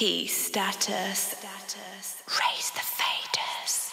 P-Status. Raise the faders.